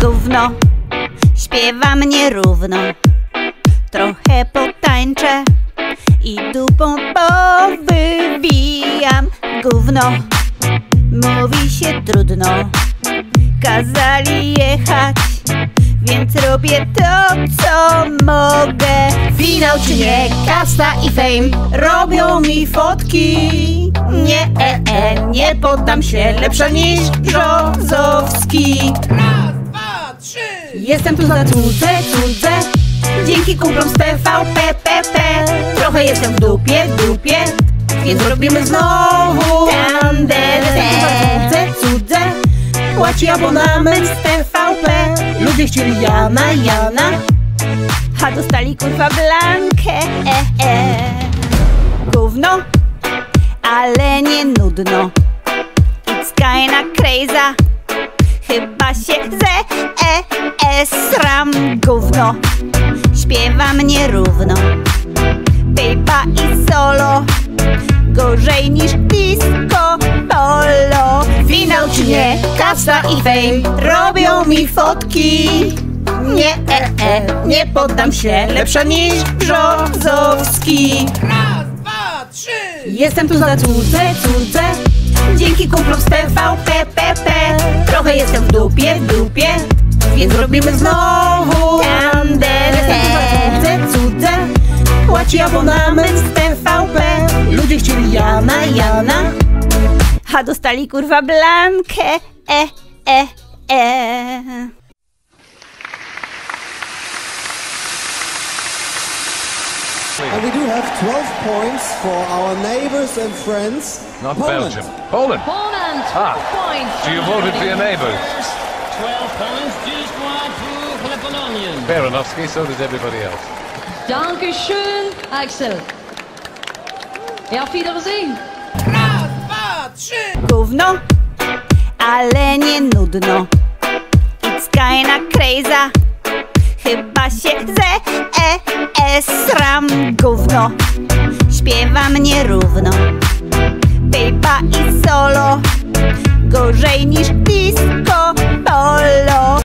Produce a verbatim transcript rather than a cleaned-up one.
Gówno śpiewa mnie równo, trochę potańczę i dupą powywijam. Gówno mówi się trudno, kazali jechać, więc robię to, co mogę. Finał czy nie, kasta i fame robią mi fotki. Nie, e, e, nie poddam się, lepsza niż Brzozowski. Raz, dwa, trzy. Jestem tu za cudze, cudze, dzięki kumplom z T V P, P P. Trochę jestem w dupie, dupie, więc robimy znowu tandem. Jestem tu za cudze, cudze, płaci abonament z T V P. Ludzie chcieli Jana, Jana, a dostali kurwa Blankę. e, e. Gówno, ale nie nudno. It's kinda crazy, chyba się ze e, e, sram. Gówno śpiewa mnie równo, Bejba i solo, gorzej niż disco polo. Finał czy nie, kasa i fame robią mi fotki. Nie, e, e, nie poddam się, lepsza niż Brzozowski. Raz, dwa, trzy. Jestem tu za cudze, cudze, dzięki kumplom z T V P, P P. Trochę jestem w dupie, dupie, więc robimy znowu tandem. Jestem tu za cudze, cudze, płaci abonament z T V P. Ludzie chcieli Jana, Jana, a dostali kurwa Blankę. E, e, e. And we do have twelve points for our neighbors and friends. Not Poland. Belgium. Poland. Poland. Ah. Points. So you voted for your neighbors. twelve points. dix points for the Polonians. Brzozowski, so does everybody else. Dankeschön, Axel. Ja, auf Wiedersehen. Raz, dwa, trzy. Gówno, ale nie nudno. It's kinda crazy, chyba się ze e, e, sram. Gówno śpiewa mnie równo, Bejba i solo, gorzej niż disco polo.